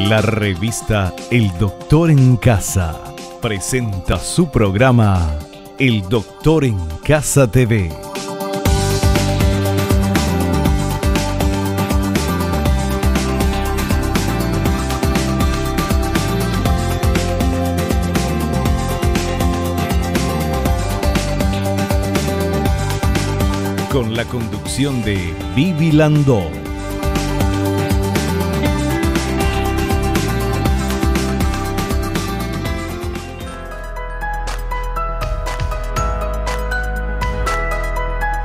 La revista El Doctor en Casa presenta su programa El Doctor en Casa TV. Con la conducción de Vivi Landó.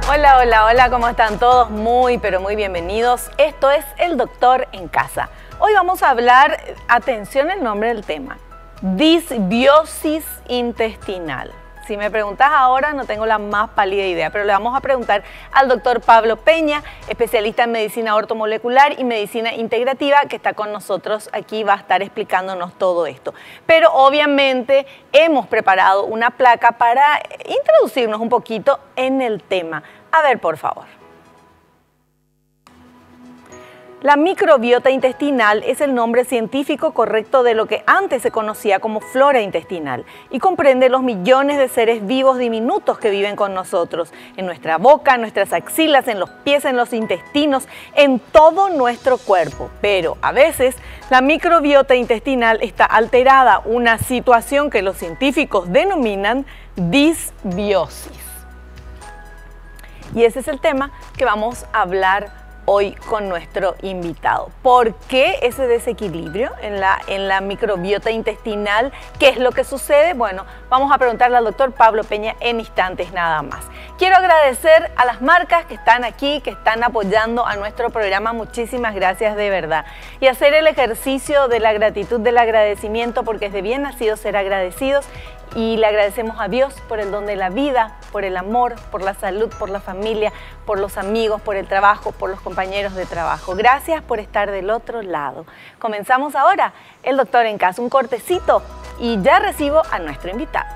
Hola, hola, hola, ¿cómo están todos? Muy, pero muy bienvenidos. Esto es El Doctor en Casa. Hoy vamos a hablar, atención el nombre del tema, disbiosis intestinal. Si me preguntas ahora, no tengo la más pálida idea, pero le vamos a preguntar al doctor Pablo Peña, especialista en medicina ortomolecular y medicina integrativa, que está con nosotros aquí, va a estar explicándonos todo esto. Pero obviamente hemos preparado una placa para introducirnos un poquito en el tema. A ver, por favor. La microbiota intestinal es el nombre científico correcto de lo que antes se conocía como flora intestinal y comprende los millones de seres vivos diminutos que viven con nosotros, en nuestra boca, en nuestras axilas, en los pies, en los intestinos, en todo nuestro cuerpo. Pero a veces la microbiota intestinal está alterada, una situación que los científicos denominan disbiosis. Y ese es el tema que vamos a hablar hoy con nuestro invitado. ¿Por qué ese desequilibrio en la microbiota intestinal? ¿Qué es lo que sucede? Bueno, vamos a preguntarle al doctor Pablo Peña en instantes nada más. Quiero agradecer a las marcas que están aquí, que están apoyando a nuestro programa. Muchísimas gracias de verdad. Y hacer el ejercicio de la gratitud, del agradecimiento, porque es de bien nacido ser agradecidos. Y le agradecemos a Dios por el don de la vida, por el amor, por la salud, por la familia, por los amigos, por el trabajo, por los compañeros de trabajo. Gracias por estar del otro lado. Comenzamos ahora El Doctor en Casa, un cortecito, y ya recibo a nuestro invitado.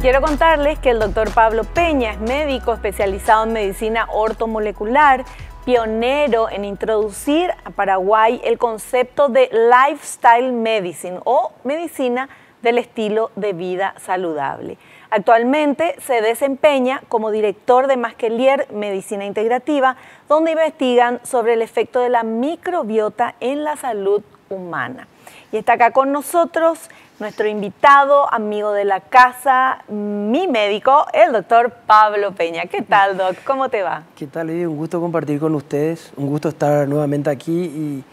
Quiero contarles que el doctor Pablo Peña es médico especializado en medicina ortomolecular, pionero en introducir a Paraguay el concepto de lifestyle medicine o medicina del estilo de vida saludable. Actualmente se desempeña como director de Masquelier Medicina Integrativa, donde investigan sobre el efecto de la microbiota en la salud humana. Y está acá con nosotros nuestro invitado, amigo de la casa, mi médico, el doctor Pablo Peña. ¿Qué tal, Doc? ¿Cómo te va? ¿Qué tal, Lidia? Un gusto compartir con ustedes, un gusto estar nuevamente aquí y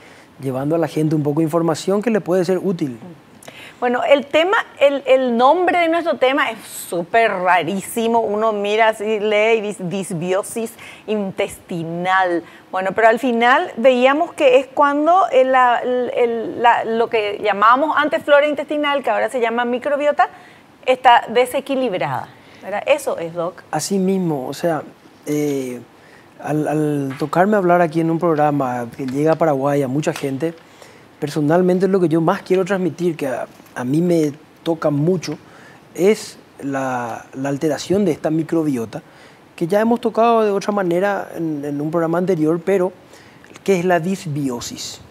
llevando a la gente un poco de información que le puede ser útil. Bueno, el tema, el nombre de nuestro tema es súper rarísimo. Uno mira así, lee y dice disbiosis intestinal. Bueno, pero al final veíamos que es cuando lo que llamábamos antes flora intestinal, que ahora se llama microbiota, está desequilibrada, ¿verdad? Eso es, Doc. Así mismo, o sea, al tocarme hablar aquí en un programa que llega a Paraguay a mucha gente, personalmente es lo que yo más quiero transmitir, que a mí me toca mucho, es la alteración de esta microbiota, que ya hemos tocado de otra manera en un programa anterior, pero que es la disbiosis.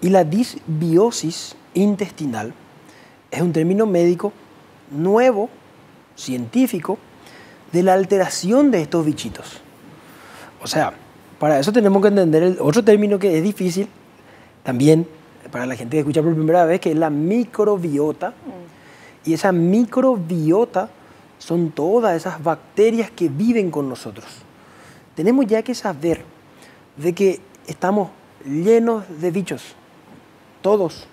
Y la disbiosis intestinal es un término médico nuevo, científico, de la alteración de estos bichitos. O sea, para eso tenemos que entender el otro término que es difícil también, para la gente que escucha por primera vez, que es la microbiota. Y esa microbiota son todas esas bacterias que viven con nosotros. Tenemos ya que saber de que estamos llenos de bichos, todos.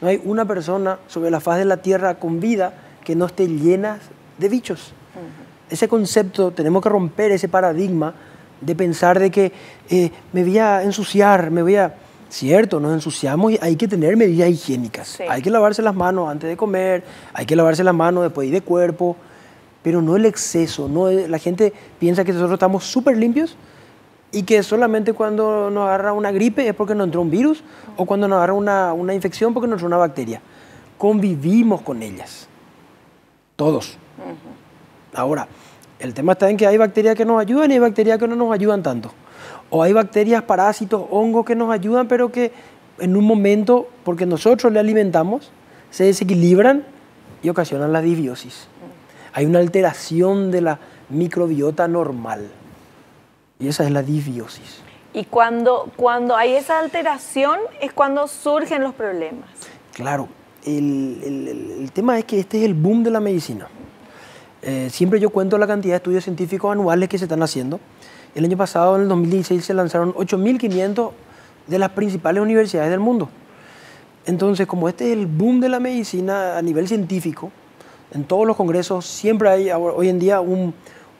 No hay una persona sobre la faz de la Tierra con vida que no esté llena de bichos. Ese concepto, tenemos que romper ese paradigma de pensar de que me voy a ensuciar, me voy a... Cierto, nos ensuciamos y hay que tener medidas higiénicas. Sí. Hay que lavarse las manos antes de comer, hay que lavarse las manos después de cuerpo, pero no el exceso. No el... La gente piensa que nosotros estamos súper limpios y que solamente cuando nos agarra una gripe es porque nos entró un virus o cuando nos agarra una infección porque nos entró una bacteria. Convivimos con ellas, todos. Ahora, el tema está en que hay bacterias que nos ayudan y hay bacterias que no nos ayudan tanto. O hay bacterias, parásitos, hongos que nos ayudan, pero que en un momento, porque nosotros le alimentamos, se desequilibran y ocasionan la disbiosis. Hay una alteración de la microbiota normal. Y esa es la disbiosis. Y cuando hay esa alteración es cuando surgen los problemas. Claro. El tema es que este es el boom de la medicina. Siempre yo cuento la cantidad de estudios científicos anuales que se están haciendo. El año pasado, en el 2016, se lanzaron 8.500 de las principales universidades del mundo. Entonces, como este es el boom de la medicina a nivel científico, en todos los congresos siempre hay, hoy en día,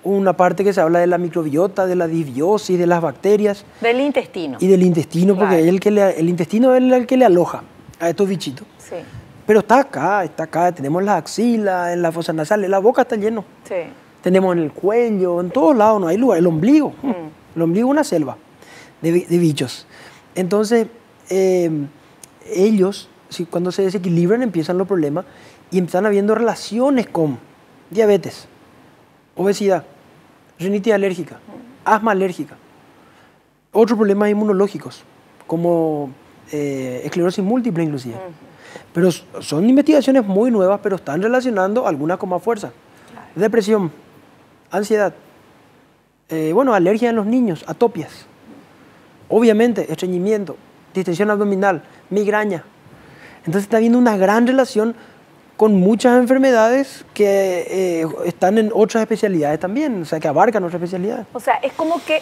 una parte que se habla de la microbiota, de la disbiosis, de las bacterias. Del intestino. Y del intestino, claro. Porque el intestino es el que le aloja a estos bichitos. Sí. Pero está acá, tenemos las axilas, en las fosas nasales, la boca está lleno. Sí. Tenemos en el cuello, en todos lados, no hay lugar. El ombligo, el ombligo es una selva de bichos. Entonces, ellos, cuando se desequilibran, empiezan los problemas y están habiendo relaciones con diabetes, obesidad, rinitis alérgica, asma alérgica, otros problemas inmunológicos, como esclerosis múltiple inclusive. Pero son investigaciones muy nuevas, pero están relacionando algunas con más fuerza. Depresión, ansiedad, bueno, alergia en los niños, atopias, obviamente estreñimiento, distensión abdominal, migraña. Entonces está habiendo una gran relación con muchas enfermedades que están en otras especialidades también, o sea, que abarcan otras especialidades. O sea, es como que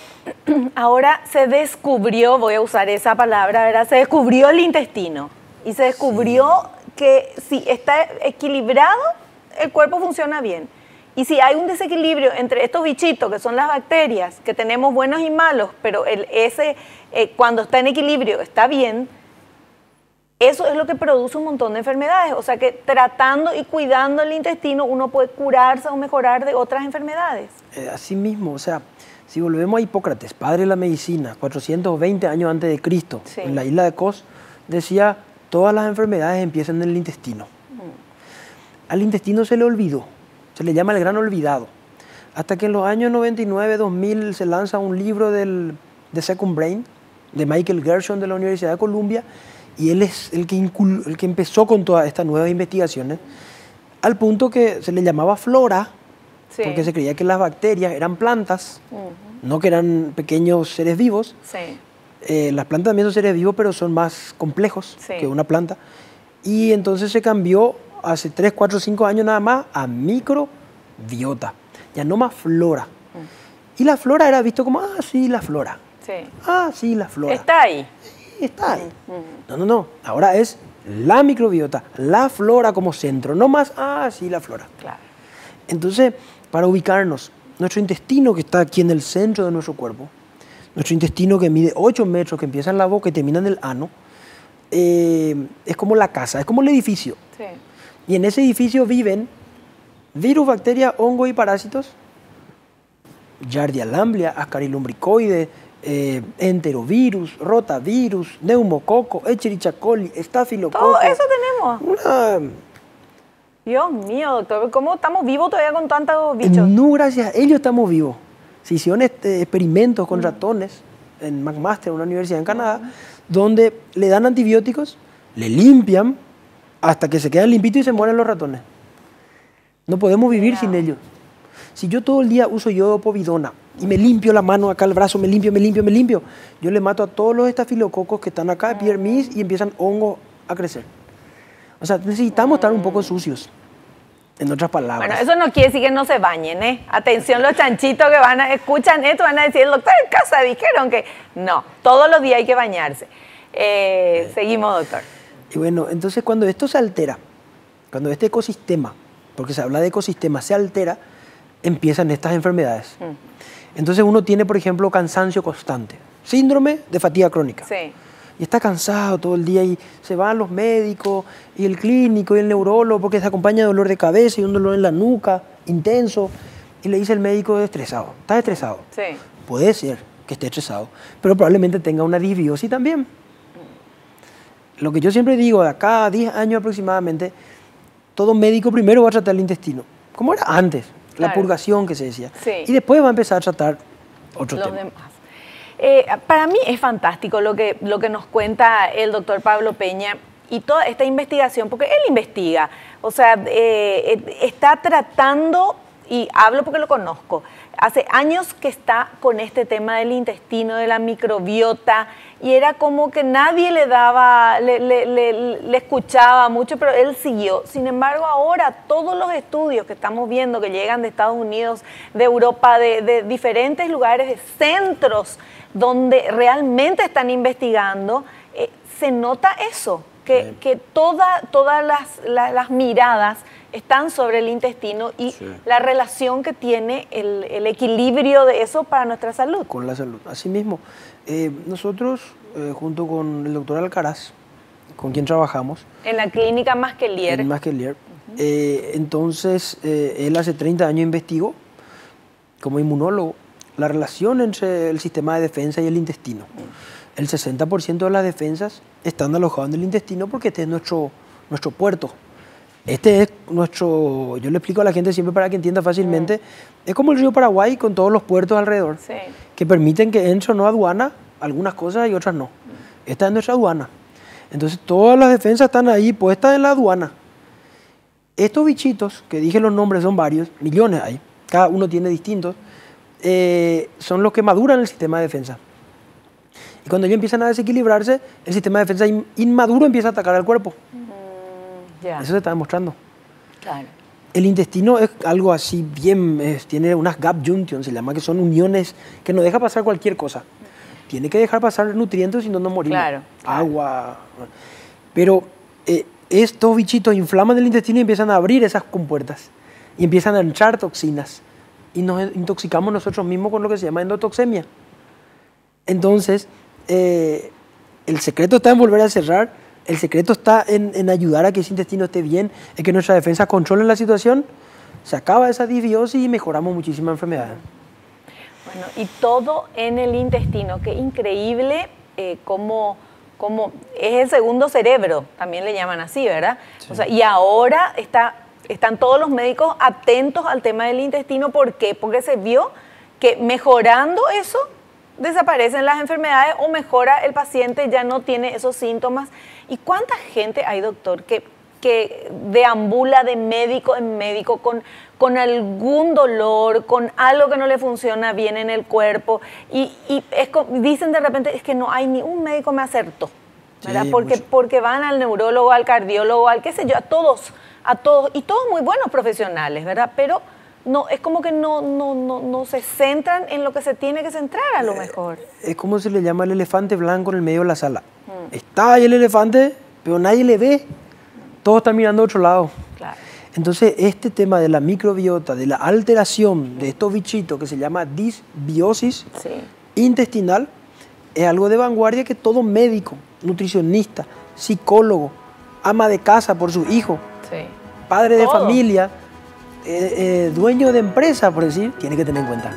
ahora se descubrió, voy a usar esa palabra, ¿verdad? Se descubrió el intestino y se descubrió que si está equilibrado, el cuerpo funciona bien. Y si hay un desequilibrio entre estos bichitos, que son las bacterias, que tenemos buenos y malos, pero cuando está en equilibrio está bien, eso es lo que produce un montón de enfermedades. O sea que tratando y cuidando el intestino uno puede curarse o mejorar de otras enfermedades. Así mismo, o sea, si volvemos a Hipócrates, padre de la medicina, 420 años antes de Cristo, en la isla de Kos, decía, todas las enfermedades empiezan en el intestino. Al intestino se le olvidó. Se le llama el gran olvidado. Hasta que en los años 99, 2000 se lanza un libro de Second Brain, de Michael Gershon de la Universidad de Columbia, y él es el que empezó con todas estas nuevas investigaciones, al punto que se le llamaba flora, porque se creía que las bacterias eran plantas, no que eran pequeños seres vivos. Las plantas también son seres vivos, pero son más complejos que una planta. Y entonces se cambió hace 3, 4, 5 años nada más, a microbiota, ya no más flora. Y la flora era visto como, ah, sí, la flora. Ah, sí, la flora. Está ahí. Está ahí. No, no, no. Ahora es la microbiota, la flora como centro, no más, ah, sí, la flora. Claro. Entonces, para ubicarnos, nuestro intestino que está aquí en el centro de nuestro cuerpo, nuestro intestino que mide 8 metros, que empieza en la boca y termina en el ano, es como la casa, es como el edificio. Y en ese edificio viven virus, bacterias, hongos y parásitos, Giardia lamblia, ascarilombricoides, enterovirus, rotavirus, neumococo, Escherichia coli, estafilococo. Todo eso tenemos. Dios mío, doctor, ¿cómo estamos vivos todavía con tantos bichos? No, gracias a ellos estamos vivos. Se hicieron experimentos con ratones en McMaster, una universidad en Canadá, donde le dan antibióticos, le limpian, hasta que se quedan limpitos y se mueren los ratones. No podemos vivir sin ellos. Si yo todo el día uso yodopovidona y me limpio la mano acá, el brazo, me limpio, yo le mato a todos los estafilococos que están acá, piermis, y empiezan hongos a crecer. O sea, necesitamos estar un poco sucios. En otras palabras. Bueno, eso no quiere decir que no se bañen, ¿eh? Atención los chanchitos que van a, escuchan esto, van a decir, el doctor en casa dijeron que... No, todos los días hay que bañarse. Seguimos, doctor. Y bueno, entonces cuando esto se altera, cuando este ecosistema, porque se habla de ecosistema, se altera, empiezan estas enfermedades. Entonces uno tiene, por ejemplo, cansancio constante, síndrome de fatiga crónica. Sí. Y está cansado todo el día y se van los médicos y el clínico y el neurólogo porque se acompaña de dolor de cabeza y un dolor en la nuca intenso. Y le dice el médico estresado. ¿Estás estresado? Sí. Puede ser que esté estresado, pero probablemente tenga una disbiosis también. Lo que yo siempre digo, de acá a 10 años aproximadamente, todo médico primero va a tratar el intestino, como era antes, claro, la purgación que se decía. Sí. Y después va a empezar a tratar otro tema. Para mí es fantástico lo que nos cuenta el doctor Pablo Peña y toda esta investigación, porque él investiga, o sea, está tratando, y hablo porque lo conozco, hace años que está con este tema del intestino, de la microbiota, y era como que nadie le daba, le escuchaba mucho, pero él siguió. Sin embargo, ahora todos los estudios que estamos viendo, que llegan de Estados Unidos, de Europa, de diferentes lugares, de centros donde realmente están investigando, se nota eso, que todas las miradas están sobre el intestino y la relación que tiene el equilibrio de eso para nuestra salud. Con la salud, así mismo. Nosotros, junto con el doctor Alcaraz, con quien trabajamos... En la clínica Masquelier. En Masquelier. Entonces, él hace 30 años investigó, como inmunólogo, la relación entre el sistema de defensa y el intestino. El 60% de las defensas están alojadas en el intestino porque este es nuestro puerto. Este es nuestro, yo le explico a la gente siempre para que entienda fácilmente, es como el río Paraguay con todos los puertos alrededor, que permiten que entre o no aduana, algunas cosas y otras no. Esta es nuestra aduana. Entonces todas las defensas están ahí puestas en la aduana. Estos bichitos, que dije los nombres son varios, millones hay, cada uno tiene distintos, son los que maduran el sistema de defensa. Y cuando ellos empiezan a desequilibrarse, el sistema de defensa inmaduro empieza a atacar al cuerpo. Eso se está demostrando. Claro. El intestino es algo así bien, tiene unas gap junctions, se llama, que son uniones que no deja pasar cualquier cosa. Tiene que dejar pasar nutrientes si no nos morimos. Claro, claro. Agua. Pero estos bichitos inflaman el intestino y empiezan a abrir esas compuertas. Y empiezan a entrar toxinas. Y nos intoxicamos nosotros mismos con lo que se llama endotoxemia. Entonces, el secreto está en volver a cerrar. El secreto está en ayudar a que ese intestino esté bien, en que nuestra defensa controle la situación, se acaba esa disbiosis y mejoramos muchísimas enfermedades. Bueno, y todo en el intestino, qué increíble cómo es el segundo cerebro, también le llaman así, ¿verdad? Sí. O sea, y ahora están todos los médicos atentos al tema del intestino, ¿por qué? Porque se vio que mejorando eso, desaparecen las enfermedades o mejora el paciente, ya no tiene esos síntomas. ¿Y cuánta gente hay, doctor, que deambula de médico en médico con algún dolor, con algo que no le funciona bien en el cuerpo? Y dicen de repente, es que no hay ni un médico me acertó, ¿verdad? Sí, porque van al neurólogo, al cardiólogo, al qué sé yo, a todos, y todos muy buenos profesionales, ¿verdad? Pero... No, es como que no se centran en lo que se tiene que centrar a lo mejor. Es como se le llama el elefante blanco en el medio de la sala. Está ahí el elefante, pero nadie le ve. Todos están mirando a otro lado. Claro. Entonces, este tema de la microbiota, de la alteración de estos bichitos que se llama disbiosis intestinal, es algo de vanguardia que todo médico, nutricionista, psicólogo, ama de casa por su hijo, padre de familia... dueño de empresa, por decir, tiene que tener en cuenta.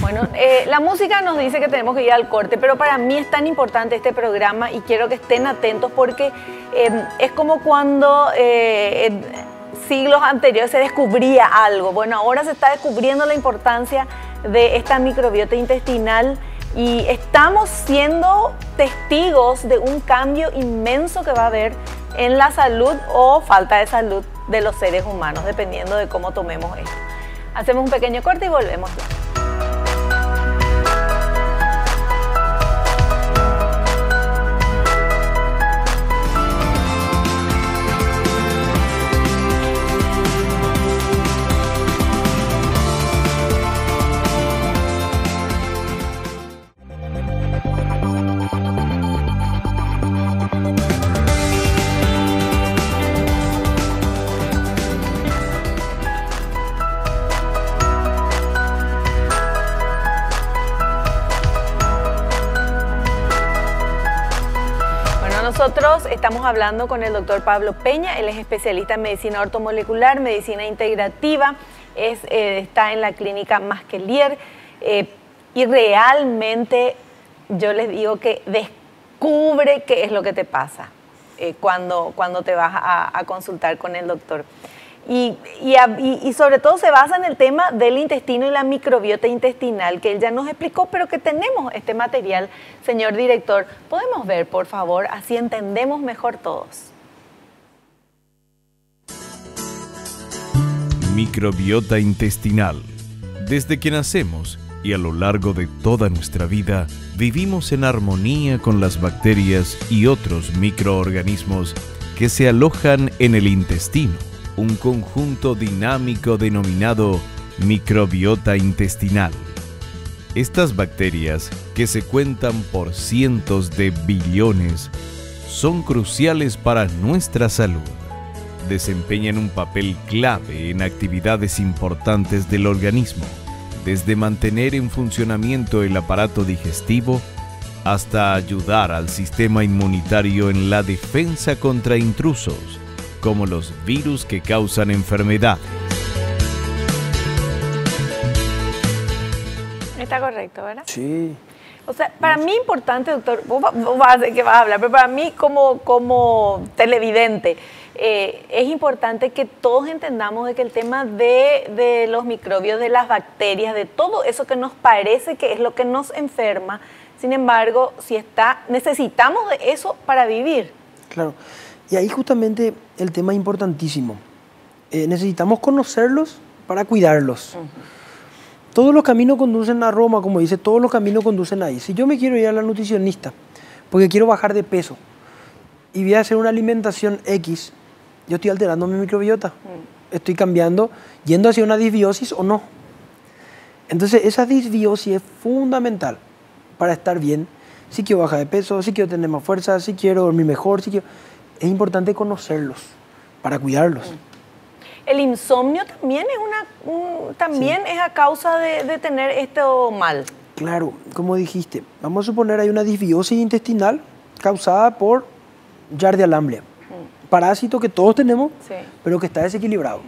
Bueno, la música nos dice que tenemos que ir al corte, pero para mí es tan importante este programa y quiero que estén atentos porque es como cuando en siglos anteriores se descubría algo. Bueno, ahora se está descubriendo la importancia de esta microbiota intestinal y estamos siendo testigos de un cambio inmenso que va a haber en la salud o falta de salud de los seres humanos, dependiendo de cómo tomemos esto. Hacemos un pequeño corte y volvemos. nosotros estamos hablando con el doctor Pablo Peña. Él es especialista en medicina ortomolecular, medicina integrativa, está en la clínica Masquelier y realmente yo les digo que descubre qué es lo que te pasa cuando te vas a consultar con el doctor. Y sobre todo se basa en el tema del intestino y la microbiota intestinal, que él ya nos explicó, pero que tenemos este material. Señor director, ¿podemos ver, por favor? Así entendemos mejor todos. Microbiota intestinal. Desde que nacemos y a lo largo de toda nuestra vida, vivimos en armonía con las bacterias y otros microorganismos que se alojan en el intestino. Un conjunto dinámico denominado microbiota intestinal. Estas bacterias, que se cuentan por cientos de billones, son cruciales para nuestra salud. Desempeñan un papel clave en actividades importantes del organismo, desde mantener en funcionamiento el aparato digestivo hasta ayudar al sistema inmunitario en la defensa contra intrusos, como los virus que causan enfermedades. Está correcto, ¿verdad? Sí. O sea, para mí importante, doctor, vos vas a decir que vas a hablar, pero para mí como televidente, es importante que todos entendamos de que el tema de los microbios, de las bacterias, de todo eso que nos parece que es lo que nos enferma, sin embargo, necesitamos de eso para vivir. Claro. Y ahí justamente el tema importantísimo. Necesitamos conocerlos para cuidarlos. Uh-huh. Todos los caminos conducen a Roma, como dice, todos los caminos conducen ahí. Si yo me quiero ir a la nutricionista porque quiero bajar de peso y voy a hacer una alimentación X, yo estoy alterando mi microbiota. Uh-huh. Estoy cambiando, yendo hacia una disbiosis o no. Entonces esa disbiosis es fundamental para estar bien. Si quiero bajar de peso, si quiero tener más fuerza, si quiero dormir mejor, si quiero... Es importante conocerlos para cuidarlos. El insomnio también es también es a causa de tener esto mal. Claro, como dijiste, vamos a suponer hay una disbiosis intestinal causada por Giardia lamblia, parásito que todos tenemos, sí, pero que está desequilibrado.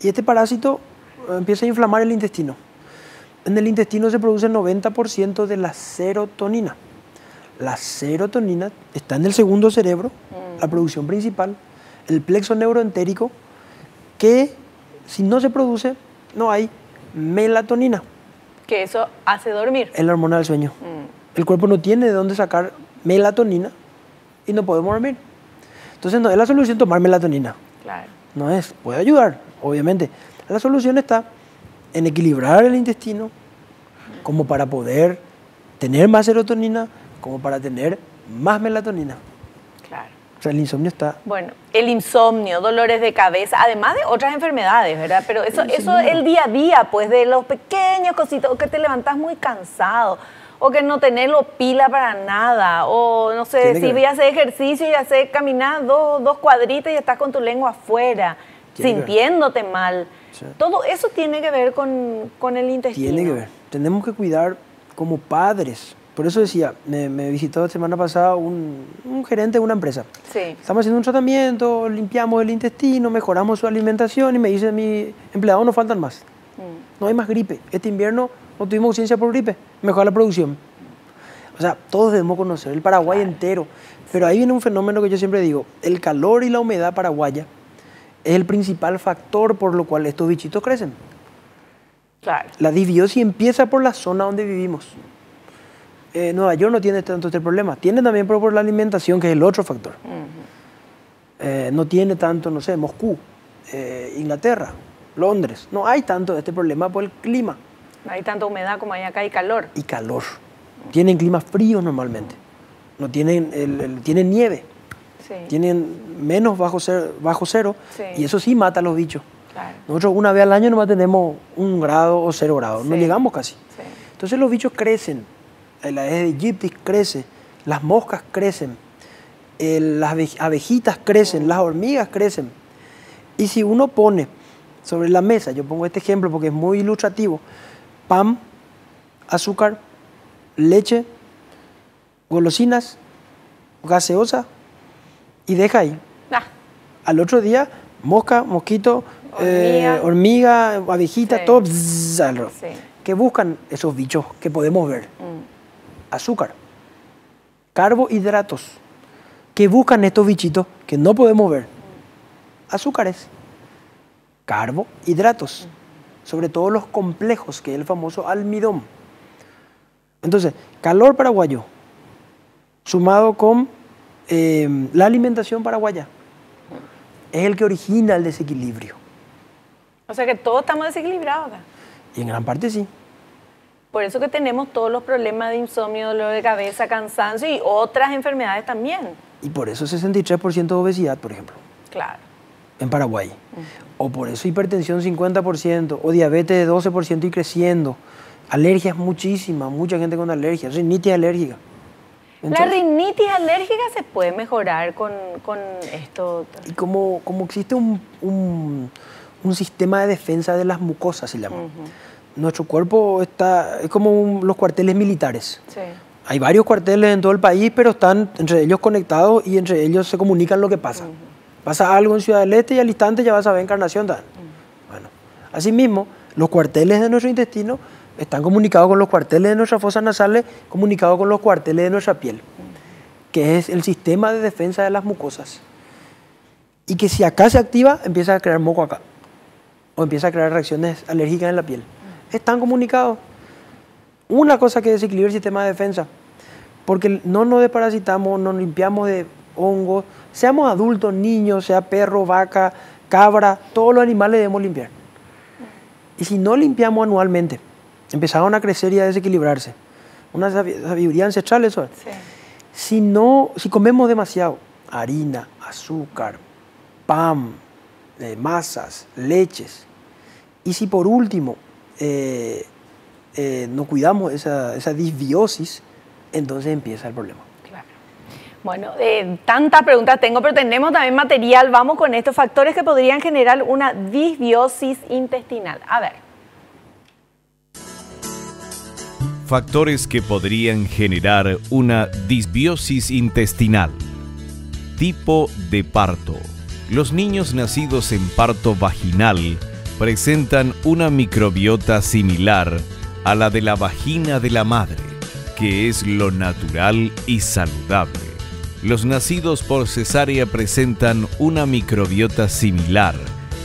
Y este parásito empieza a inflamar el intestino. En el intestino se produce el 90% de la serotonina. La serotonina está en el segundo cerebro, la producción principal, el plexo neuroentérico, que si no se produce, no hay melatonina. Que eso hace dormir. Es la hormona del sueño. El cuerpo no tiene de dónde sacar melatonina y no podemos dormir. Entonces no es la solución tomar melatonina. Claro. No es, puede ayudar, obviamente. La solución está en equilibrar el intestino como para poder tener más serotonina, como para tener más melatonina. Claro. O sea, el insomnio está... Bueno, el insomnio, dolores de cabeza, además de otras enfermedades, ¿verdad? Pero eso es el día a día, pues, de los pequeños cositos, o que te levantás muy cansado, o que no tenés pila para nada, o no sé, si voy a hacer ejercicio y hacer caminar dos cuadritas y estás con tu lengua afuera, sintiéndote mal. Sí. Todo eso tiene que ver con el intestino. Tiene que ver. Tenemos que cuidar como padres. Por eso decía, me visitó la semana pasada un gerente de una empresa. Sí. Estamos haciendo un tratamiento, limpiamos el intestino, mejoramos su alimentación y me dice mi empleado, no faltan más. No hay más gripe. Este invierno no tuvimos ausencia por gripe. Mejora la producción. O sea, todos debemos conocer el Paraguay entero. Pero ahí viene un fenómeno que yo siempre digo. El calor y la humedad paraguaya es el principal factor por lo cual estos bichitos crecen. Claro. La disbiosis empieza por la zona donde vivimos. Nueva York no tiene tanto este problema. Tiene también por la alimentación, que es el otro factor. No tiene tanto, no sé, Moscú, Inglaterra, Londres. No hay tanto este problema por el clima. No hay tanta humedad como hay acá y calor. Y calor. Tienen climas fríos normalmente. No tienen, tienen nieve. Sí. Tienen menos bajo cero. Sí. Y eso sí mata a los bichos. Claro. Nosotros una vez al año nomás tenemos 1 grado o 0 grados. Sí. No llegamos casi. Sí. Entonces los bichos crecen. La aegyptis crece, las moscas crecen, las abejitas crecen, las hormigas crecen. Y si uno pone sobre la mesa, yo pongo este ejemplo porque es muy ilustrativo, pan, azúcar, leche, golosinas, gaseosa y deja ahí. Ah. Al otro día, mosca, mosquito, hormiga, abejita, sí, todo. Bzzz, sí. ¿Qué buscan esos bichos que podemos ver? Azúcar, carbohidratos. ¿Qué buscan estos bichitos que no podemos ver? Azúcares, carbohidratos, sobre todo los complejos, que es el famoso almidón. Entonces, calor paraguayo, sumado con la alimentación paraguaya, es el que origina el desequilibrio. O sea que todos estamos desequilibrados acá. Y en gran parte sí. Por eso que tenemos todos los problemas de insomnio, dolor de cabeza, cansancio y otras enfermedades también. Y por eso 63% de obesidad, por ejemplo. Claro. En Paraguay. O por eso hipertensión 50%, o diabetes de 12% y creciendo. Alergias muchísimas, mucha gente con alergias, rinitis alérgica. Entonces, la rinitis alérgica se puede mejorar con esto. Y como existe un sistema de defensa de las mucosas, se llama. Nuestro cuerpo es como los cuarteles militares. Sí. Hay varios cuarteles en todo el país, pero están entre ellos conectados y entre ellos se comunican lo que pasa. Pasa algo en Ciudad del Este y al instante ya vas a ver Encarnación. Bueno, asimismo, los cuarteles de nuestro intestino están comunicados con los cuarteles de nuestras fosas nasales, comunicados con los cuarteles de nuestra piel, que es el sistema de defensa de las mucosas. Y que si acá se activa, empieza a crear moco acá, o empieza a crear reacciones alérgicas en la piel. Están comunicados. Una cosa que desequilibra el sistema de defensa, porque no nos desparasitamos, nos limpiamos de hongos, seamos adultos, niños, sea perro, vaca, cabra, todos los animales debemos limpiar. Y si no limpiamos anualmente, empezaron a crecer y a desequilibrarse. Una sabiduría ancestral eso es. Sí. Si comemos demasiado, harina, azúcar, pan, masas, leches, y si por último no cuidamos esa disbiosis, entonces empieza el problema. Claro. Bueno, tantas preguntas tengo, pero tenemos también material. Vamos con estos factores que podrían generar una disbiosis intestinal. A ver. Factores que podrían generar una disbiosis intestinal. Tipo de parto. Los niños nacidos en parto vaginal presentan una microbiota similar a la de la vagina de la madre, que es lo natural y saludable. Los nacidos por cesárea presentan una microbiota similar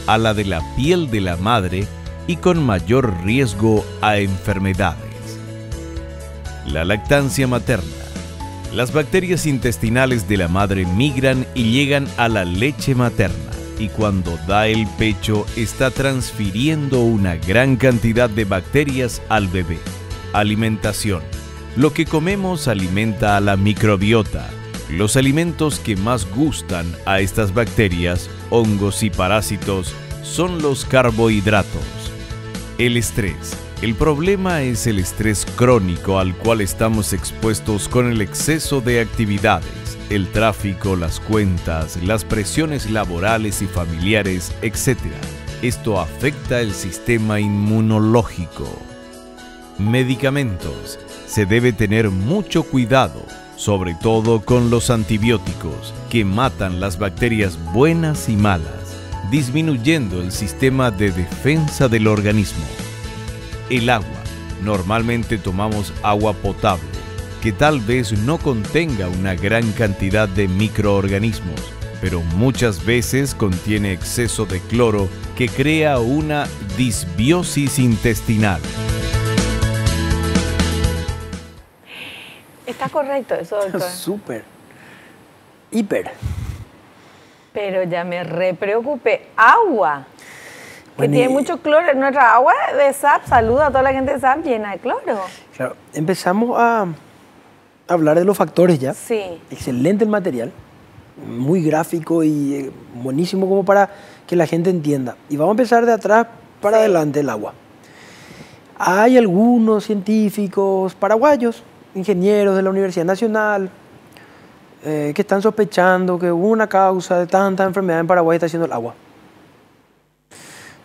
a la de la piel de la madre y con mayor riesgo a enfermedades. La lactancia materna. Las bacterias intestinales de la madre migran y llegan a la leche materna, y cuando da el pecho está transfiriendo una gran cantidad de bacterias al bebé. Alimentación. Lo que comemos alimenta a la microbiota. Los alimentos que más gustan a estas bacterias, hongos y parásitos son los carbohidratos. El estrés. El problema es el estrés crónico al cual estamos expuestos con el exceso de actividades. El tráfico, las cuentas, las presiones laborales y familiares, etc. Esto afecta el sistema inmunológico. Medicamentos. Se debe tener mucho cuidado, sobre todo con los antibióticos, que matan las bacterias buenas y malas, disminuyendo el sistema de defensa del organismo. El agua. Normalmente tomamos agua potable, que tal vez no contenga una gran cantidad de microorganismos, pero muchas veces contiene exceso de cloro que crea una disbiosis intestinal. ¿Está correcto eso, doctor? Súper. Hiper. Pero ya me repreocupé. Agua. Que tiene mucho cloro. Nuestra agua de SAP, saluda a toda la gente de SAP, llena de cloro. Claro, empezamos a hablar de los factores ya. Sí. Excelente el material, muy gráfico y buenísimo como para que la gente entienda. Y vamos a empezar de atrás para adelante, el agua. Hay algunos científicos paraguayos, ingenieros de la Universidad Nacional, que están sospechando que una causa de tanta enfermedad en Paraguay está siendo el agua.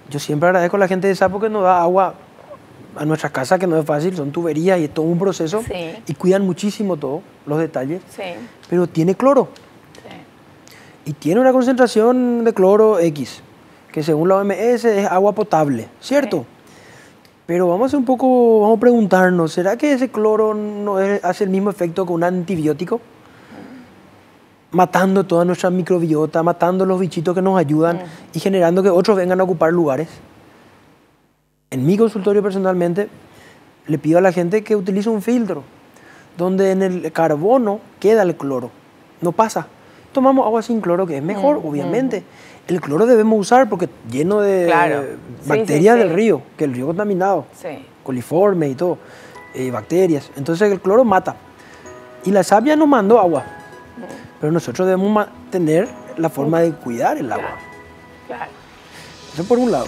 Yo siempre agradezco a la gente de SAP porque nos da agua a nuestra casa, que no es fácil, son tuberías y es todo un proceso, sí, y cuidan muchísimo todos los detalles, sí, pero tiene cloro, sí, y tiene una concentración de cloro X, que según la OMS es agua potable, ¿cierto? Sí. Pero vamos a un poco, vamos a preguntarnos, ¿será que ese cloro no es, hace el mismo efecto que un antibiótico? Matando toda nuestra microbiota, matando los bichitos que nos ayudan, y generando que otros vengan a ocupar lugares. En mi consultorio personalmente le pido a la gente que utilice un filtro donde en el carbono queda el cloro, no pasa. Tomamos agua sin cloro, que es mejor, obviamente. El cloro debemos usar porque lleno de bacterias del río, que el río contaminado, coliformes y todo, bacterias. Entonces el cloro mata. Y la savia nos mandó agua, pero nosotros debemos mantener la forma de cuidar el agua. Claro. Eso por un lado.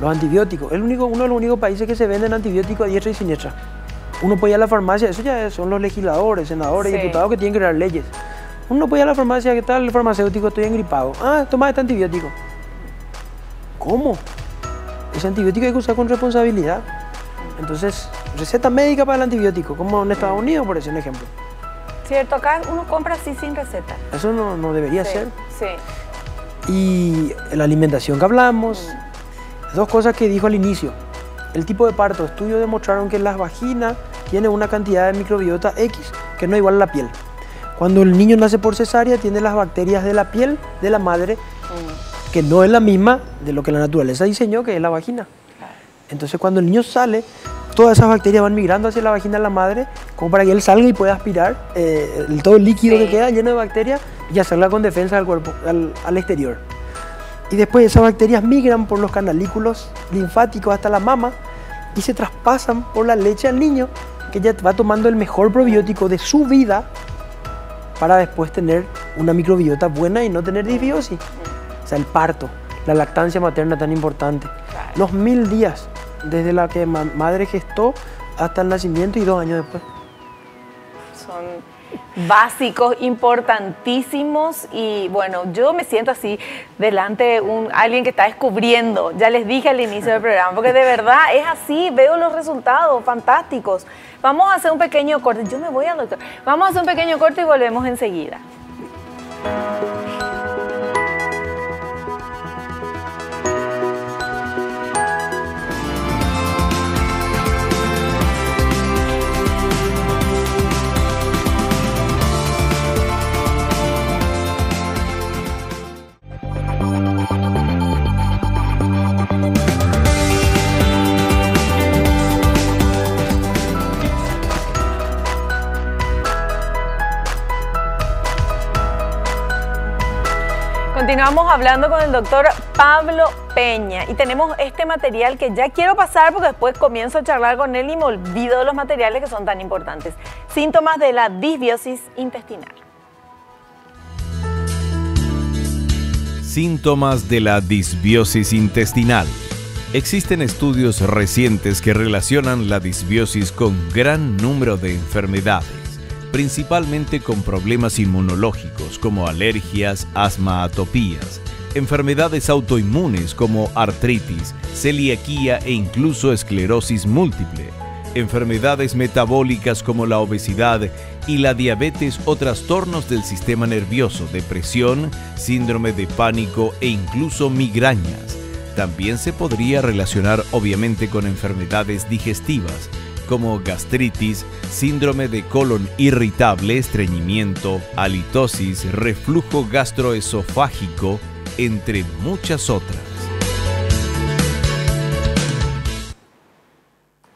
Los antibióticos. Es uno de los únicos países que se venden antibióticos a diestra y siniestra. Uno puede ir a la farmacia, eso ya son los legisladores, senadores, diputados que tienen que crear leyes. Uno puede ir a la farmacia, ¿qué tal el farmacéutico? Estoy engripado. Ah, toma este antibiótico. ¿Cómo? Ese antibiótico hay que usar con responsabilidad. Entonces, receta médica para el antibiótico, como en Estados Unidos, por decir un ejemplo. Cierto, acá uno compra así sin receta. Eso no debería ser. Sí. Y la alimentación que hablamos, dos cosas que dijo al inicio. El tipo de parto, estudios demostraron que las vaginas tienen una cantidad de microbiota X que no es igual a la piel. Cuando el niño nace por cesárea, tiene las bacterias de la piel de la madre, que no es la misma de lo que la naturaleza diseñó, que es la vagina. Claro. Entonces, cuando el niño sale, todas esas bacterias van migrando hacia la vagina de la madre, como para que él salga y pueda aspirar todo el líquido que queda lleno de bacterias y hacerla con defensa al cuerpo, al exterior. Y después esas bacterias migran por los canalículos linfáticos hasta la mama y se traspasan por la leche al niño, que ya va tomando el mejor probiótico de su vida, para después tener una microbiota buena y no tener disbiosis. O sea, el parto, la lactancia materna tan importante. Claro. Los 1000 días, desde la que madre gestó hasta el nacimiento y 2 años después. Son básicos, importantísimos, y bueno, yo me siento así delante de alguien que está descubriendo. Ya les dije al inicio del programa, porque de verdad es así, veo los resultados fantásticos. Vamos a hacer un pequeño corte. Yo me voy al doctor. Vamos a hacer un pequeño corte y volvemos enseguida. Continuamos hablando con el doctor Pablo Peña y tenemos este material que ya quiero pasar porque después comienzo a charlar con él y me olvido de los materiales que son tan importantes. Síntomas de la disbiosis intestinal. Síntomas de la disbiosis intestinal. Existen estudios recientes que relacionan la disbiosis con gran número de enfermedades, principalmente con problemas inmunológicos como alergias, asma, atopías, enfermedades autoinmunes como artritis, celiaquía e incluso esclerosis múltiple, enfermedades metabólicas como la obesidad y la diabetes o trastornos del sistema nervioso, depresión, síndrome de pánico e incluso migrañas. También se podría relacionar obviamente con enfermedades digestivas, como gastritis, síndrome de colon irritable, estreñimiento, halitosis, reflujo gastroesofágico, entre muchas otras.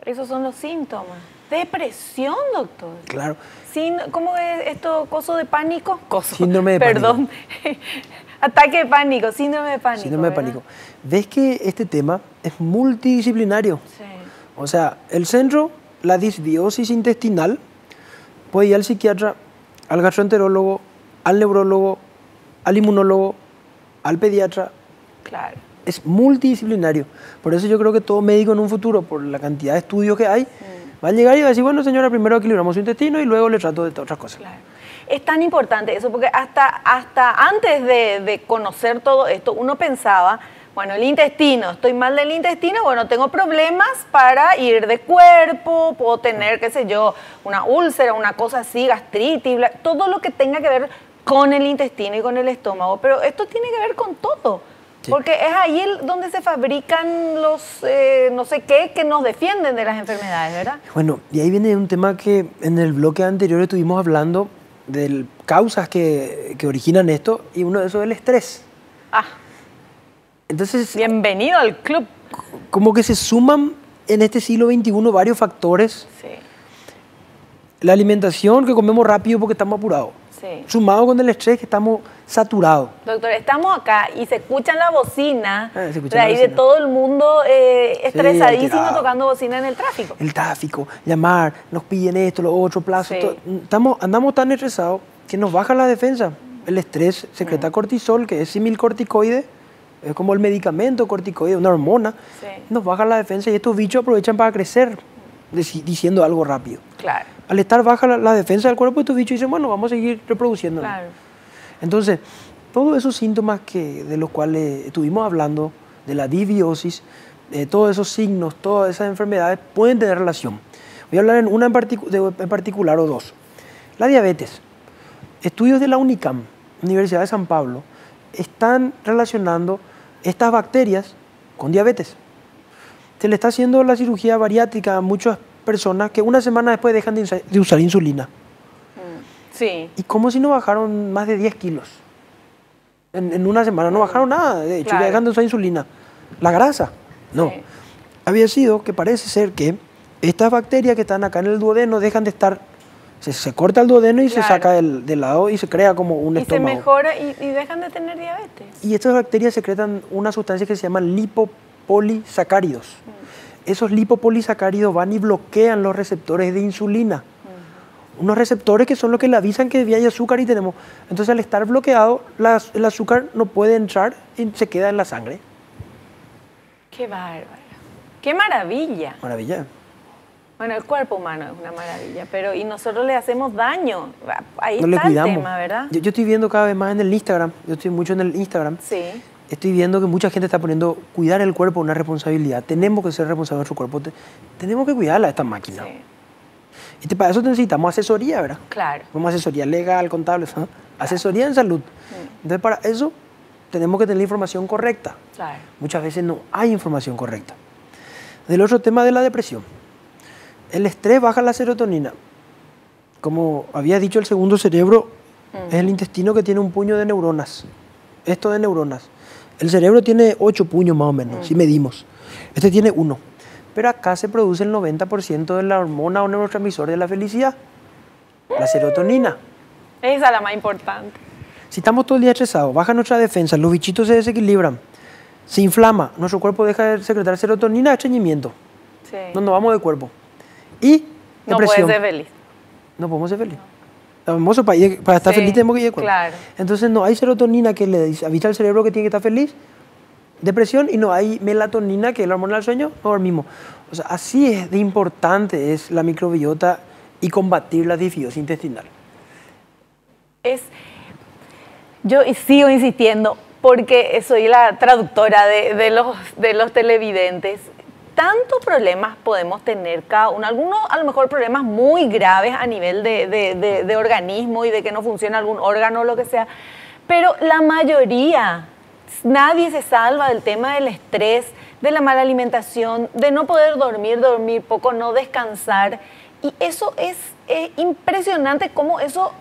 Esos son los síntomas. ¿Depresión, doctor? Claro. ¿Cómo es esto? ¿Coso de pánico? Síndrome de pánico. Perdón. Ataque de pánico, síndrome de pánico. Síndrome de pánico. ¿Ves que este tema es multidisciplinario? Sí. O sea, el centro... La disbiosis intestinal puede ir al psiquiatra, al gastroenterólogo, al neurólogo, al inmunólogo, al pediatra. Claro. Es multidisciplinario. Por eso yo creo que todo médico en un futuro, por la cantidad de estudios que hay, va a llegar y va a decir, bueno, señora, primero equilibramos su intestino y luego le trato de otras cosas. Claro. Es tan importante eso, porque hasta antes de conocer todo esto, uno pensaba... Bueno, el intestino, estoy mal del intestino, bueno, tengo problemas para ir de cuerpo, puedo tener, qué sé yo, una úlcera, una cosa así, gastritis, bla, todo lo que tenga que ver con el intestino y con el estómago, pero esto tiene que ver con todo. Sí. Porque es ahí donde se fabrican los no sé qué que nos defienden de las enfermedades, ¿verdad? Bueno, y ahí viene un tema que en el bloque anterior estuvimos hablando de causas que originan esto, y uno de esos es el estrés. Ah, entonces... Bienvenido al club. Como que se suman en este siglo XXI varios factores. Sí. La alimentación, que comemos rápido porque estamos apurados. Sí. Sumado con el estrés, que estamos saturados. Doctor, estamos acá y se escucha en la bocina, de todo el mundo estresadísimo, sí, tocando bocina en el tráfico. El tráfico, llamar, nos piden esto, lo otro, plazo. Sí. Andamos tan estresados que nos baja la defensa. El estrés secreta cortisol, que es símil corticoide, es como el medicamento corticoide, una hormona. Sí. Nos baja la defensa y estos bichos aprovechan para crecer, diciendo algo rápido. Claro. Al estar baja la defensa del cuerpo, estos bichos dicen, bueno, vamos a seguir reproduciéndonos. Claro. Entonces, todos esos síntomas de los cuales estuvimos hablando, de la disbiosis, todos esos signos, todas esas enfermedades pueden tener relación. Voy a hablar en una en particular o dos. La diabetes. Estudios de la UNICAM, Universidad de San Pablo, están relacionando estas bacterias con diabetes. Se le está haciendo la cirugía bariátrica a muchas personas que una semana después dejan de usar insulina. Sí. Y como si no bajaron más de 10 kilos. En una semana no bajaron nada, de hecho, claro, ya dejan de usar insulina. La grasa, no. Sí. Había sido que parece ser que estas bacterias que están acá en el duodeno dejan de estar... Se corta el duodeno y se saca del lado y se crea como un estómago. Y se mejora y dejan de tener diabetes. Y estas bacterias secretan una sustancia que se llama lipopolisacáridos. Esos lipopolisacáridos van y bloquean los receptores de insulina. Unos receptores que son los que le avisan que hay azúcar y tenemos. Entonces, al estar bloqueado, el azúcar no puede entrar y se queda en la sangre. ¡Qué bárbaro! ¡Qué maravilla! Maravilla. Bueno, el cuerpo humano es una maravilla, pero y nosotros le hacemos daño. Ahí no está el tema, ¿verdad? Yo estoy viendo cada vez más en el Instagram, yo estoy mucho en el Instagram. Sí. Estoy viendo que mucha gente está poniendo cuidar el cuerpo una responsabilidad. Tenemos que ser responsables de nuestro cuerpo. Tenemos que cuidarla, esta máquina. Sí. Y para eso necesitamos asesoría, ¿verdad? Claro. Como asesoría legal, contable, ¿eh? Claro. Asesoría en salud. Sí. Entonces, para eso tenemos que tener la información correcta. Claro. Muchas veces no hay información correcta. Del otro tema de la depresión. El estrés baja la serotonina. Como había dicho, el segundo cerebro es el intestino, que tiene un puño de neuronas. Esto de neuronas. El cerebro tiene 8 puños más o menos, si medimos. Este tiene 1. Pero acá se produce el 90% de la hormona o neurotransmisor de la felicidad. La serotonina. Esa es la más importante. Si estamos todo el día estresados, baja nuestra defensa, los bichitos se desequilibran, se inflama, nuestro cuerpo deja de secretar serotonina, estreñimiento. Sí. No nos vamos de cuerpo. Y depresión. No puede ser feliz. No podemos ser feliz. No. Hermoso, para estar feliz tenemos que ir de cuerpo. Claro. Entonces no hay serotonina, que le avisa al cerebro que tiene que estar feliz, depresión, y no hay melatonina, que es la hormona del sueño, no dormimos. O sea, así es de importante es la microbiota y combatir la disbiosis intestinal. Yo sigo insistiendo, porque soy la traductora de los televidentes. Tantos problemas podemos tener cada uno, algunos a lo mejor problemas muy graves a nivel de organismo y de que no funciona algún órgano o lo que sea, pero la mayoría, nadie se salva del tema del estrés, de la mala alimentación, de no poder dormir poco, no descansar, y eso es impresionante cómo eso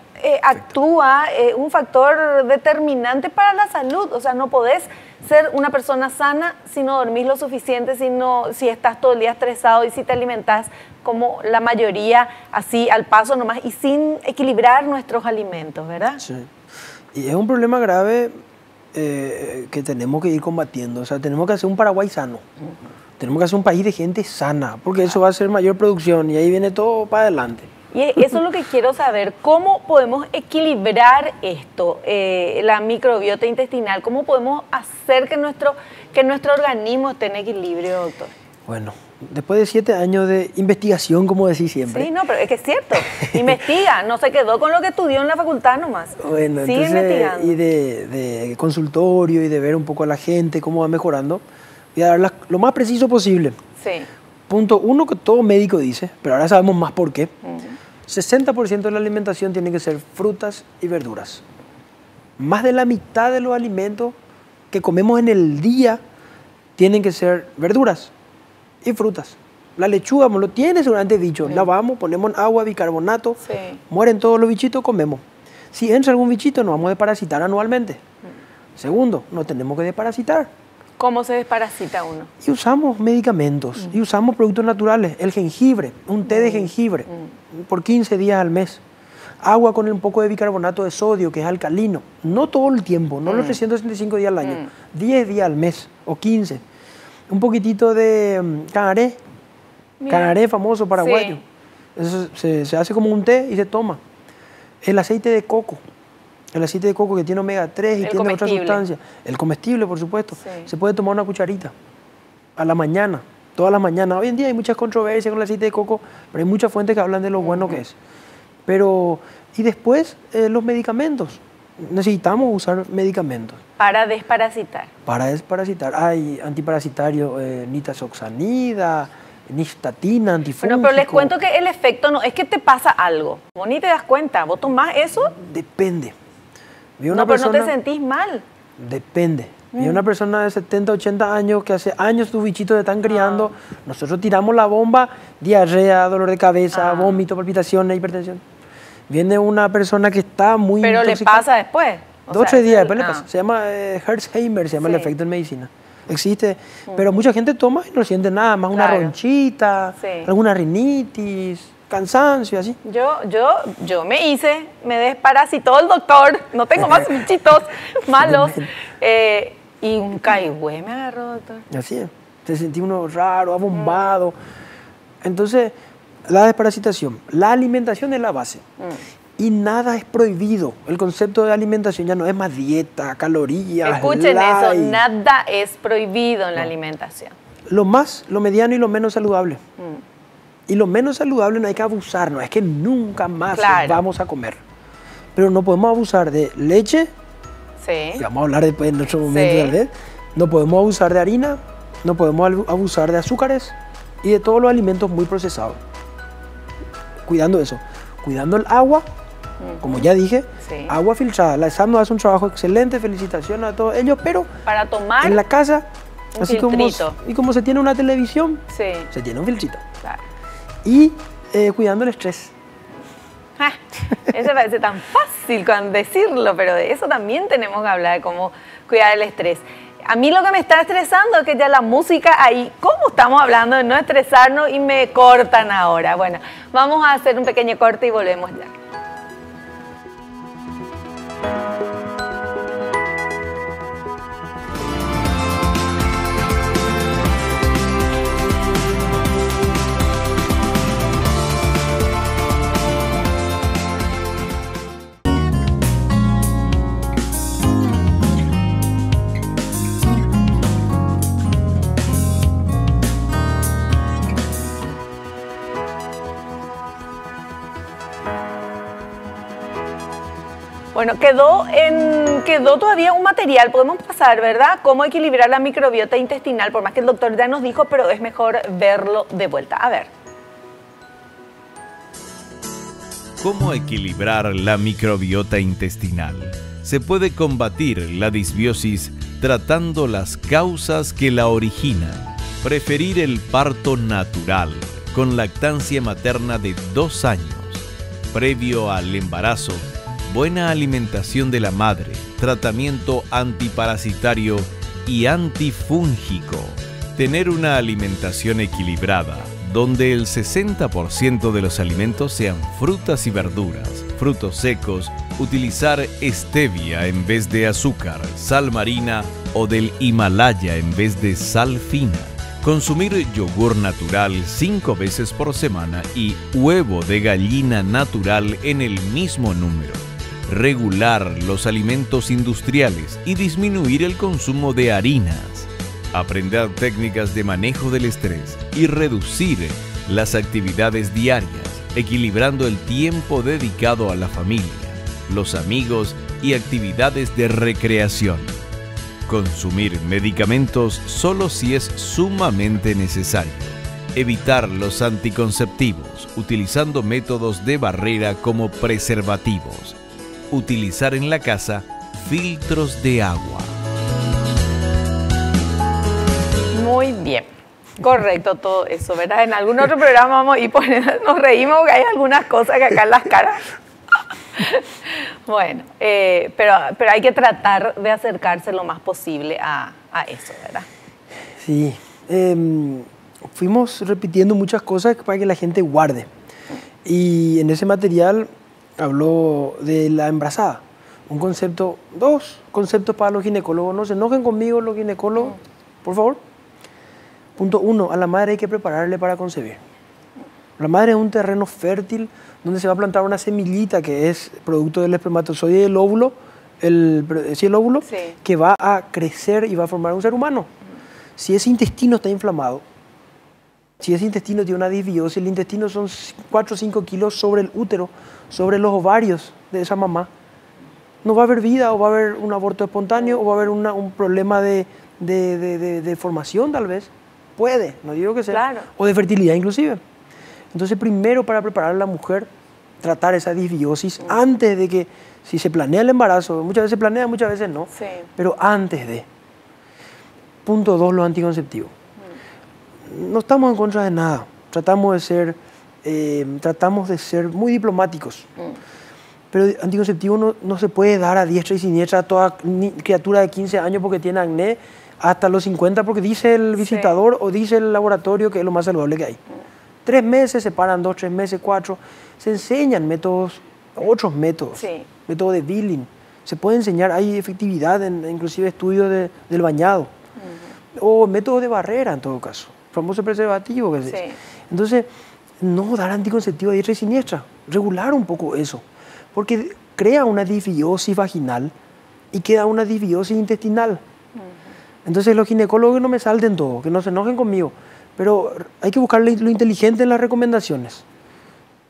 actúa, un factor determinante para la salud. O sea, no podés ser una persona sana si no dormís lo suficiente, si estás todo el día estresado y si te alimentás como la mayoría, así al paso nomás, y sin equilibrar nuestros alimentos, ¿verdad? Sí. Y es un problema grave que tenemos que ir combatiendo. O sea, tenemos que hacer un Paraguay sano. Tenemos que hacer un país de gente sana, porque eso va a ser mayor producción y ahí viene todo para adelante. Y eso es lo que quiero saber, ¿cómo podemos equilibrar esto, la microbiota intestinal? ¿Cómo podemos hacer que nuestro organismo esté en equilibrio, doctor? Bueno, Después de 7 años de investigación, como decís siempre. Sí, no, pero es que es cierto. Investiga, no se quedó con lo que estudió en la facultad nomás. Bueno, sigue entonces, investigando. Y de consultorio y de ver un poco a la gente, cómo va mejorando. Voy a darlas lo más preciso posible. Sí. Punto uno que todo médico dice, pero ahora sabemos más por qué. 60% de la alimentación tiene que ser frutas y verduras. Más de la mitad de los alimentos que comemos en el día tienen que ser verduras y frutas. La lechuga lo tiene seguramente bicho. Sí. Lavamos, ponemos en agua, bicarbonato, sí. Mueren todos los bichitos, comemos. Si entra algún bichito, nos vamos a desparasitar anualmente. Sí. Segundo, nos tenemos que desparasitar. ¿Cómo se desparasita uno? Y usamos medicamentos, y usamos productos naturales. El jengibre, un té de jengibre, por 15 días al mes. Agua con un poco de bicarbonato de sodio, que es alcalino. No todo el tiempo, no los 365 días al año. 10 días al mes, o 15. Un poquitito de canaré, canaré famoso paraguayo. Sí. Eso se hace como un té y se toma. El aceite de coco. El aceite de coco que tiene omega 3 y tiene otras sustancias. El comestible, por supuesto. Sí. Se puede tomar una cucharita a la mañana, todas las mañanas. Hoy en día hay muchas controversias con el aceite de coco, pero hay muchas fuentes que hablan de lo bueno que es. Pero, y después, los medicamentos. Necesitamos usar medicamentos. Para desparasitar. Para desparasitar. Hay antiparasitario, nitazoxanida, nistatina, antifúngico. Bueno, pero les cuento que el efecto no es que te pasa algo. Vos ni te das cuenta. ¿Vos tomás eso? Depende. No, pero no te sentís mal. Depende. Y una persona de 70, 80 años que hace años tus bichitos se están criando, nosotros tiramos la bomba, diarrea, dolor de cabeza, vómito, palpitaciones, hipertensión. Viene una persona que está muy intoxicada. Le pasa después. Dos o 3 días después le pasa. Se llama Hersheimer, se llama el efecto en medicina. Existe, pero mucha gente toma y no siente nada, más una ronchita, alguna rinitis, cansancio, así. Yo me desparasitó el doctor, no tengo más bichitos malos. Y un caigüe me agarró, doctor. Así es. Se sentía uno raro, abombado. Entonces, la desparasitación. La alimentación es la base. Y nada es prohibido. El concepto de alimentación ya no es más dieta, calorías. Escuchen eso, nada es prohibido en la alimentación. Lo más, lo mediano y lo menos saludable. Y lo menos saludable no hay que abusar, no es que nunca más vamos a comer. Pero no podemos abusar de leche. Sí. Y vamos a hablar después en otro momento. Sí. No podemos abusar de harina, no podemos abusar de azúcares y de todos los alimentos muy procesados. Cuidando eso. Cuidando el agua, como ya dije, agua filtrada. La ESAM nos hace un trabajo excelente, felicitaciones a todos ellos, pero para tomar en la casa, así como, y como se tiene una televisión, se tiene un filtrito. Claro. Y cuidando el estrés. Eso parece tan fácil con decirlo, pero de eso también tenemos que hablar, cómo cuidar el estrés. A mí lo que me está estresando es que ya la música ahí, ¿cómo estamos hablando de no estresarnos y me cortan ahora? Bueno, vamos a hacer un pequeño corte y volvemos ya. Bueno, quedó todavía un material, podemos pasar, ¿verdad? Cómo equilibrar la microbiota intestinal, por más que el doctor ya nos dijo, pero es mejor verlo de vuelta. A ver. ¿Cómo equilibrar la microbiota intestinal? Se puede combatir la disbiosis tratando las causas que la originan. Preferir el parto natural, con lactancia materna de 2 años, previo al embarazo. Buena alimentación de la madre, tratamiento antiparasitario y antifúngico. Tener una alimentación equilibrada, donde el 60% de los alimentos sean frutas y verduras, frutos secos, utilizar stevia en vez de azúcar, sal marina o del Himalaya en vez de sal fina. Consumir yogur natural 5 veces por semana y huevo de gallina natural en el mismo número. Regular los alimentos industriales y disminuir el consumo de harinas. aprender técnicas de manejo del estrés y reducir las actividades diarias, equilibrando el tiempo dedicado a la familia, los amigos y actividades de recreación. Consumir medicamentos solo si es sumamente necesario. Evitar los anticonceptivos utilizando métodos de barrera como preservativos. Utilizar en la casa filtros de agua. Muy bien, correcto todo eso, ¿verdad? En algún otro programa vamos y nos reímos porque hay algunas cosas que acá en las caras. Bueno, pero hay que tratar de acercarse lo más posible a eso, ¿verdad? Sí, fuimos repitiendo muchas cosas para que la gente guarde. Y en ese material habló de la embarazada. Un concepto, dos conceptos para los ginecólogos. No se enojen conmigo los ginecólogos, por favor. Punto uno, a la madre hay que prepararle para concebir. La madre es un terreno fértil donde se va a plantar una semillita que es producto del espermatozoide y el óvulo, sí, que va a crecer y va a formar un ser humano. Si ese intestino está inflamado, si ese intestino tiene una disbiosis, el intestino son 4 o 5 kilos sobre el útero, sobre los ovarios de esa mamá, no va a haber vida, o va a haber un aborto espontáneo, o va a haber un problema de formación tal vez. Puede, no digo que sea, claro, o de fertilidad inclusive. Entonces, primero para preparar a la mujer, tratar esa disbiosis antes de que, si se planea el embarazo, muchas veces planea, muchas veces no, sí, pero antes de. Punto dos, los anticonceptivos. No estamos en contra de nada, tratamos de ser muy diplomáticos, pero anticonceptivo no se puede dar a diestra y siniestra a toda criatura de 15 años porque tiene acné, hasta los 50 porque dice el visitador, sí, o dice el laboratorio que es lo más saludable que hay. 3 meses, se paran 2, 3 meses, 4. Se enseñan métodos, otros métodos, sí, métodos de billing. Se puede enseñar, hay efectividad en inclusive estudios del bañado. O métodos de barrera en todo caso, famoso preservativo. Que sí. Entonces, no dar anticonceptivo a diestra y siniestra, regular un poco eso, porque crea una disbiosis vaginal y queda una disbiosis intestinal. Entonces los ginecólogos no me salten todo, que no se enojen conmigo, pero hay que buscar lo inteligente en las recomendaciones.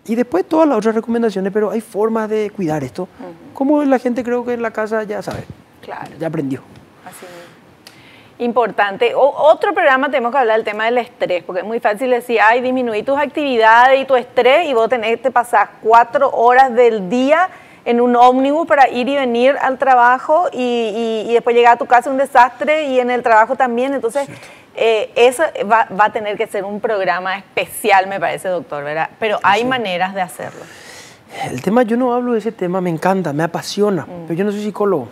Y después todas las otras recomendaciones, pero hay formas de cuidar esto. Como la gente creo que en la casa ya sabe, claro, ya aprendió. Así es. Importante. Otro programa tenemos que hablar del tema del estrés, porque es muy fácil decir, ay, disminuí tus actividades y tu estrés, y vos tenés que pasar 4 horas del día en un ómnibus para ir y venir al trabajo y después llegar a tu casa un desastre y en el trabajo también. Entonces, eso va a tener que ser un programa especial, me parece, doctor, ¿verdad? Pero hay, sí, maneras de hacerlo. El tema, yo no hablo de ese tema, me encanta, me apasiona, pero yo no soy psicólogo,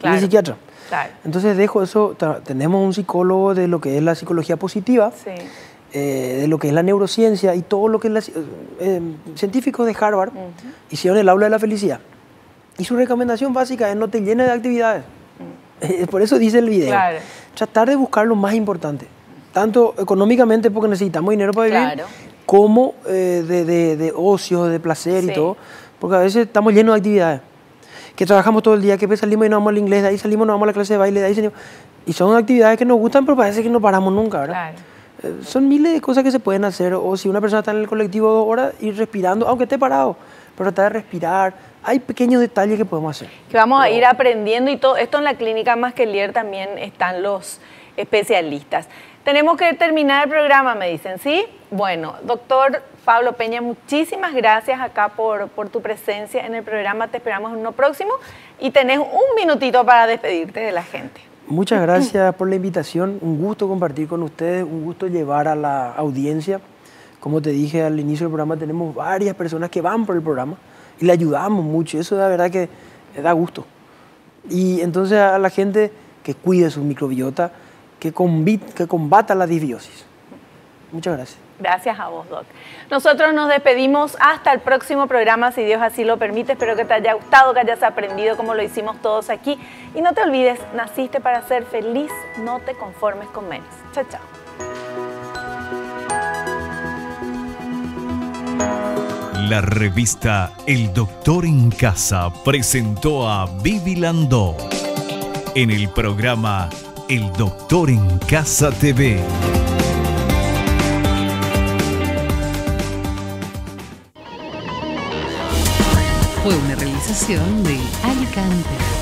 claro, ni psiquiatra. Claro. Entonces dejo eso, tenemos un psicólogo de lo que es la psicología positiva, sí, de lo que es la neurociencia y todo lo que científicos de Harvard hicieron el aula de la felicidad. Y su recomendación básica es no te llenes de actividades. Por eso dice el video. Claro. Tratar de buscar lo más importante, tanto económicamente porque necesitamos dinero para vivir, claro, como de ocio, de placer, sí, y todo, porque a veces estamos llenos de actividades, que trabajamos todo el día, que salimos y nos vamos al inglés, de ahí salimos, nos vamos a la clase de baile, de ahí salimos, y son actividades que nos gustan, pero parece que no paramos nunca, ¿verdad? Claro. Son miles de cosas que se pueden hacer, o si una persona está en el colectivo 2 horas, ir respirando, aunque esté parado, pero tratar de respirar. Hay pequeños detalles que podemos hacer. Que vamos a ir aprendiendo, y todo esto en la clínica Masquelier también están los especialistas. Tenemos que terminar el programa, me dicen, ¿sí? Bueno, doctor Pablo Peña, muchísimas gracias acá por tu presencia en el programa. Te esperamos en uno próximo y tenés un minutito para despedirte de la gente. Muchas gracias por la invitación, un gusto compartir con ustedes, un gusto llevar a la audiencia. Como te dije al inicio del programa, tenemos varias personas que van por el programa y le ayudamos mucho, eso la verdad que da gusto. Y entonces a la gente que cuide su microbiota, que combata la disbiosis. Muchas gracias. Gracias a vos, Doc. Nosotros nos despedimos hasta el próximo programa, si Dios así lo permite. Espero que te haya gustado, que hayas aprendido como lo hicimos todos aquí. Y no te olvides, naciste para ser feliz, no te conformes con menos. Chao, chao. La revista El Doctor en Casa presentó a Vivi Landó en el programa El Doctor en Casa TV. Fue una realización de Alicante.